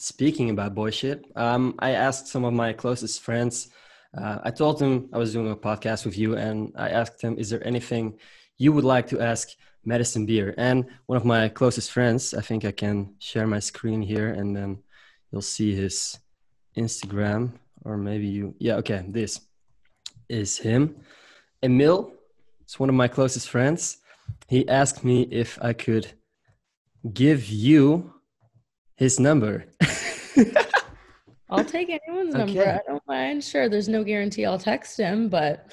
Speaking about boy shit, I asked some of my closest friends. I told them I was doing a podcast with you, and I asked them, is there anything you would like to ask Madison Beer? And one of my closest friends, I think I can share my screen here, and then you'll see his Instagram, or maybe you, yeah, okay, this is him. Emil, it's one of my closest friends. He asked me if I could give you his number. I'll take anyone's number. I don't mind. Sure, there's no guarantee I'll text him, but...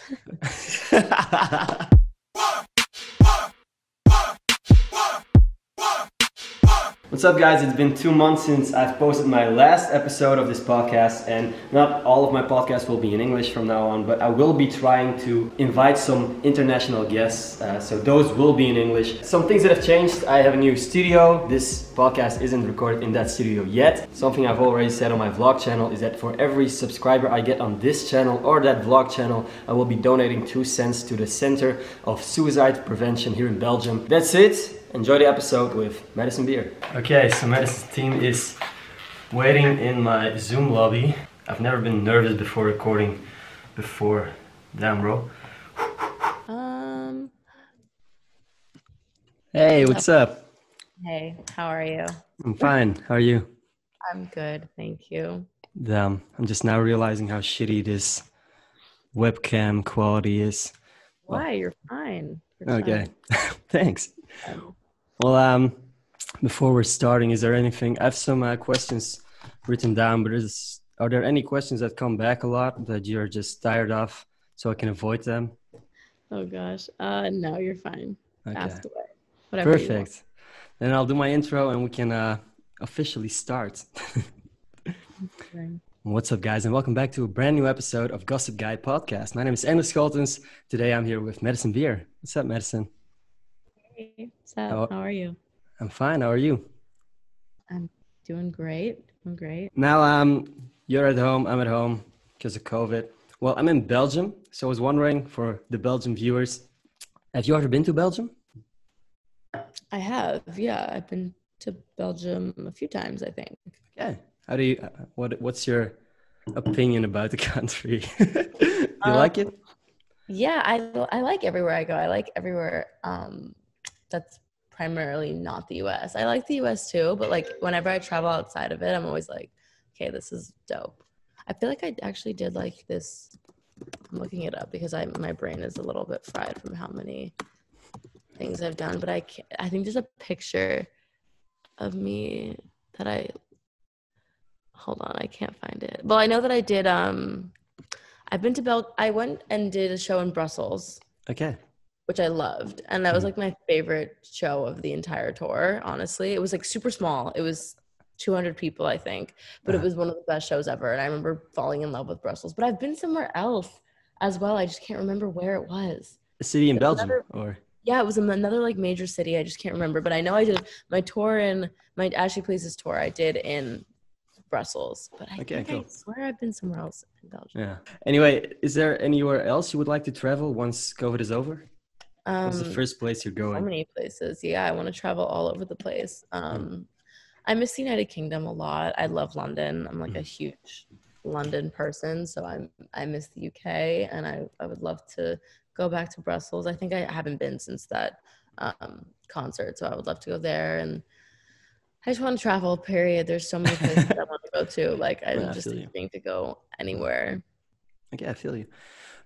What's up, guys? It's been 2 months since I've posted my last episode of this podcast, and not all of my podcasts will be in English from now on, but I will be trying to invite some international guests, so those will be in English. Some things that have changed: I have a new studio. This podcast isn't recorded in that studio yet. Something I've already said on my vlog channel is that for every subscriber I get on this channel or that vlog channel, I will be donating 2 cents to the Center of Suicide Prevention here in Belgium. That's it. Enjoy the episode with Madison Beer. Okay, so Madison's team is waiting in my Zoom lobby. I've never been nervous before recording before. Damn, bro. Hey, what's up? Hey, how are you? I'm fine. How are you? I'm good, thank you. Damn, I'm just now realizing how shitty this webcam quality is. Why? Well, you're fine. You're okay. Fine. Thanks. Well, before we're starting, is there anything? I have some questions written down, but are there any questions that come back a lot that you're just tired of, so I can avoid them? Oh gosh, no, you're fine. Okay. Ask away. Whatever. Perfect. Then I'll do my intro, and we can officially start. Okay. What's up, guys, and welcome back to a brand new episode of Gossip Guy Podcast. My name is Ender Scholtens. Today I'm here with Madison Beer. What's up, Madison? Hey, what's up? How are you? I'm fine. How are you? I'm doing great. I'm great. Now, you're at home. I'm at home because of COVID. Well, I'm in Belgium. So I was wondering, for the Belgian viewers, have you ever been to Belgium? I have. Yeah, I've been to Belgium a few times, I think. Okay. How do you, what's your opinion about the country? You like it? Yeah, I like everywhere I go. I like everywhere. That's primarily not the US. I like the US too, but like whenever I travel outside of it, I'm always like, okay, this is dope. I feel like I actually did like this. I'm looking it up because my brain is a little bit fried from how many things I've done, but I think there's a picture of me that hold on, I can't find it. Well, I know that I did, I went and did a show in Brussels. Okay. Which I loved. And that was like my favorite show of the entire tour, honestly. It was like super small. It was 200 people, I think. But it was one of the best shows ever. And I remember falling in love with Brussels. But I've been somewhere else as well. I just can't remember where it was. A city in Belgium? Yeah, it was another like major city. I just can't remember. But I know I did my Ashley Pleases tour I did in Brussels. But I swear I've been somewhere else in Belgium. Yeah. Anyway, is there anywhere else you would like to travel once COVID is over? What's the first place you're going? So many places. Yeah, I want to travel all over the place. I miss the United Kingdom a lot. I love London. I'm like a huge London person, so I miss the UK, and I would love to go back to Brussels. I think I haven't been since that concert, so I would love to go there. And I just want to travel, period. There's so many places I want to go to. Like, I'm just thinking to go anywhere. Okay, I feel you.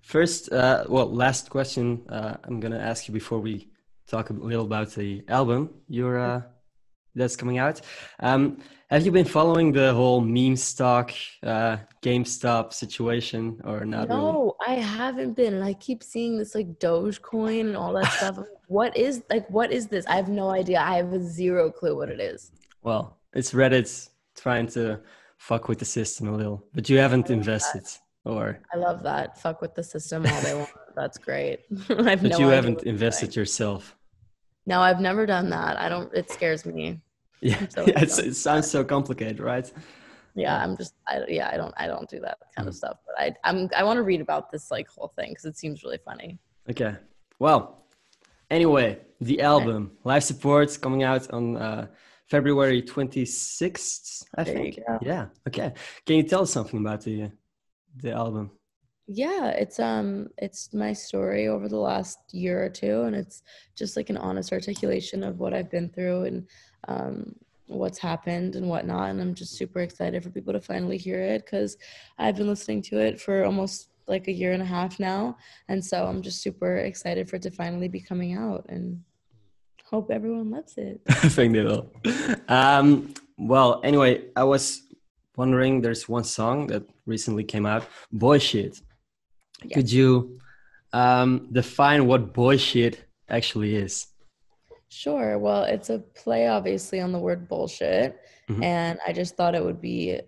First, last question I'm going to ask you before we talk a little about the album that's coming out. Have you been following the whole meme stock, GameStop situation or not? No, really? I haven't been. And I keep seeing this like Dogecoin and all that stuff. What is this? I have no idea. I have zero clue what it is. Well, it's Reddit's trying to fuck with the system a little, but you haven't invested. I love that. Fuck with the system all they want. That's great. But you haven't invested yourself. No, I've never done that. It scares me. Yeah. It sounds so complicated, right? Yeah. I don't do that kind of stuff, but I want to read about this like whole thing because it seems really funny. Okay. Well, anyway, the album Life Support coming out on February 26th, I think. Yeah. Okay. Can you tell us something about the album? Yeah, it's my story over the last year or two, and it's just like an honest articulation of what I've been through and what's happened and whatnot. And I'm just super excited for people to finally hear it, because I've been listening to it for almost like a year and a half now, and so I'm just super excited for it to finally be coming out, and hope everyone loves it. I think they will. Well, anyway, I was wondering, there's one song that recently came out, Boy Shit. Yeah. Could you define what boy shit actually is? Sure. Well, it's a play, obviously, on the word bullshit. Mm-hmm. And I just thought it would be,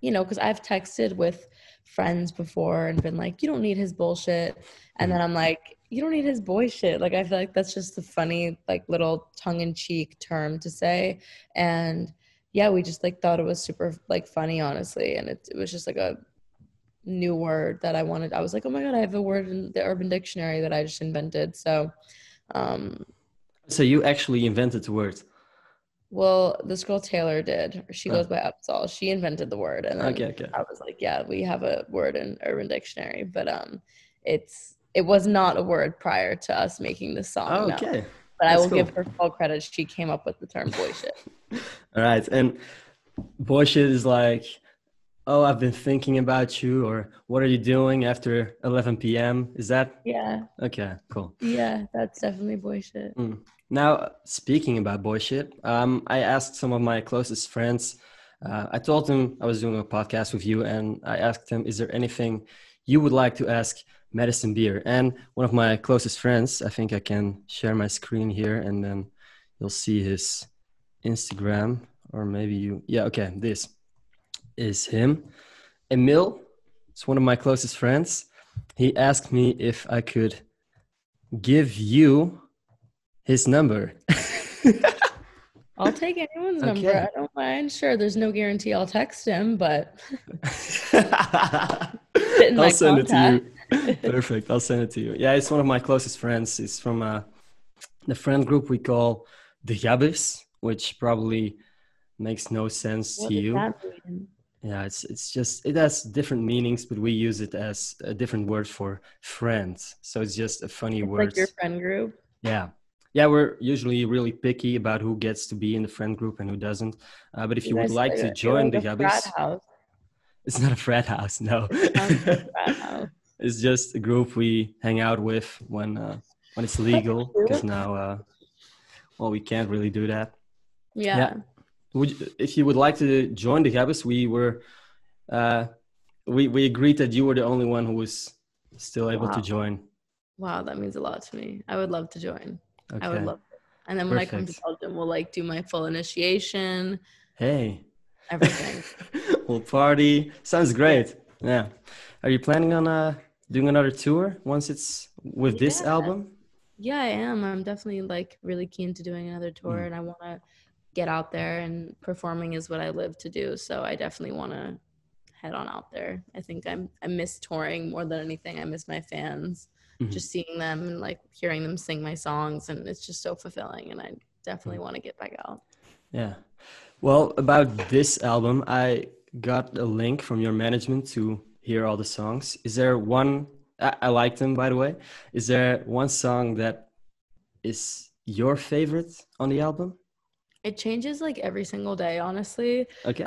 you know, because I've texted with friends before and been like, you don't need his bullshit. And then I'm like, you don't need his boy shit. Like, I feel like that's just a funny, like, little tongue-in-cheek term to say. And yeah, we just like thought it was super like funny, honestly. And it was just like a new word that I wanted. I was like, oh my God, I have a word in the Urban Dictionary that I just invented. So So you actually invented the word? Well, this girl Taylor did. She goes by Upsol. She invented the word. And then I was like, yeah, we have a word in Urban Dictionary. But it was not a word prior to us making this song. Oh, okay. No. But I will give her full credit. She came up with the term boy shit. All right. And boy shit is like, oh, I've been thinking about you, or what are you doing after 11 p.m.? Is that? Yeah. Okay, cool. Yeah, that's definitely boy shit. Mm. Now, speaking about boy shit, I asked some of my closest friends. I told them I was doing a podcast with you, and I asked them, is there anything you would like to ask Madison Beer? And one of my closest friends, I think I can share my screen here, and then you'll see his Instagram, or maybe you, yeah, okay, this is him. Emil, it's one of my closest friends. He asked me if I could give you his number. I'll take anyone's number. I don't mind. Sure, there's no guarantee I'll text him, but I'll send it to you. Perfect. I'll send it to you. Yeah, it's one of my closest friends. It's from the friend group we call the Jabbis, which probably makes no sense to you. Yeah, it's just, it has different meanings, but we use it as a different word for friends. So it's just a funny word. Like your friend group. Yeah. Yeah, we're usually really picky about who gets to be in the friend group and who doesn't. But if you would like to join the Jabbis, it's not a frat house. No. It's just a group we hang out with when it's legal, because now, well, we can't really do that. Yeah. If you would like to join the Jabbis, we agreed that you were the only one who was still able to join. Wow, that means a lot to me. I would love to join. Okay. I would love it. And then when I come to Belgium, we'll like do my full initiation. Hey. Everything. We'll party. Sounds great. Yeah. Are you planning on doing another tour once it's with this album? Yeah, I am. I'm definitely like really keen to doing another tour, and I want to get out there, and performing is what I live to do. So I definitely want to head on out there. I think I miss touring more than anything. I miss my fans, just seeing them and like hearing them sing my songs, and it's just so fulfilling, and I definitely want to get back out. Yeah. Well, about this album, I got a link from your management to hear all the songs. Is there one, I liked them, by the way. Is there one song that is your favorite on the album? It changes like every single day, honestly. Okay.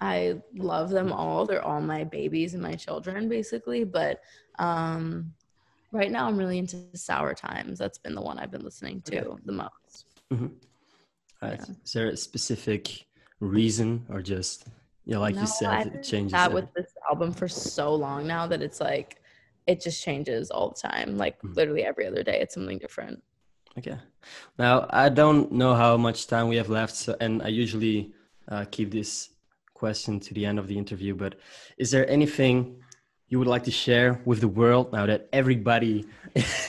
I love them all. They're all my babies and my children, basically. But right now I'm really into Sour Times. That's been the one I've been listening to the most. Mm-hmm. All right. Yeah. Is there a specific reason, or just... Yeah, like you said, it changes. I've been with this album for so long now that it's like, it just changes all the time. Like literally every other day, it's something different. Okay. Now, I don't know how much time we have left, so, and I usually keep this question to the end of the interview, but is there anything you would like to share with the world now that everybody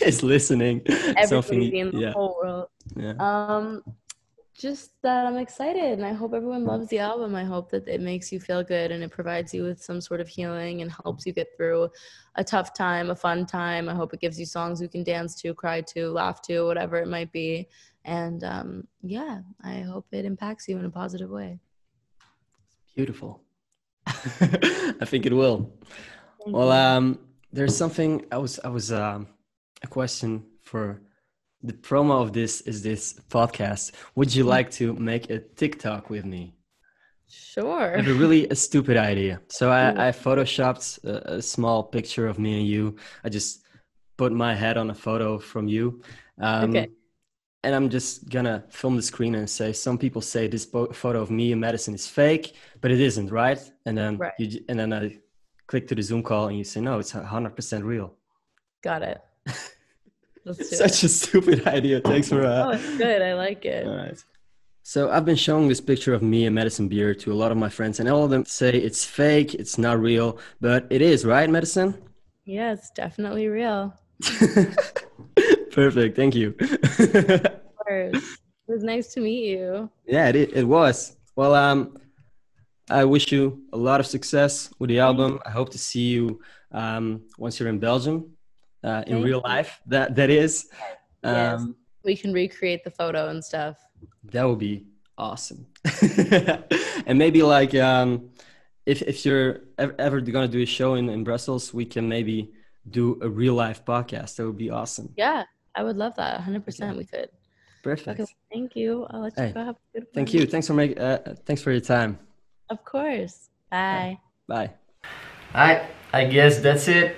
is listening? Everybody in the whole world. Yeah. Just that I'm excited, and I hope everyone loves the album. I hope that it makes you feel good, and it provides you with some sort of healing and helps you get through a tough time, a fun time. I hope it gives you songs you can dance to, cry to, laugh to, whatever it might be. And yeah, I hope it impacts you in a positive way. Beautiful. I think it will. Well, there's something I was a question for the promo of this podcast. Would you like to make a TikTok with me? Sure. I have a really stupid idea. So I photoshopped a small picture of me and you. I just put my head on a photo from you. Okay. And I'm just gonna film the screen and say, some people say this photo of me and Madison is fake, but it isn't, right? And then right. And then I click to the Zoom call and you say, no, it's 100% real. Got it. Such a stupid idea. Thanks for Oh, it's good. I like it. All right. So I've been showing this picture of me and Madison Beer to a lot of my friends, and all of them say it's fake, it's not real, but it is, right, Madison? Yeah, it's definitely real. Perfect. Thank you. It was nice to meet you. Yeah, it was. Well, I wish you a lot of success with the album. I hope to see you once you're in Belgium, in real life. That is. Yes. We can recreate the photo and stuff. That would be awesome. And maybe like if you're ever gonna do a show in Brussels, we can maybe do a real life podcast. That would be awesome. Yeah. I would love that. 100%, we could. Perfect. Okay, thank you. I'll let you go. Have a good one. Thank you. Thanks for your time. Of course. Bye. Bye. All right. I guess that's it.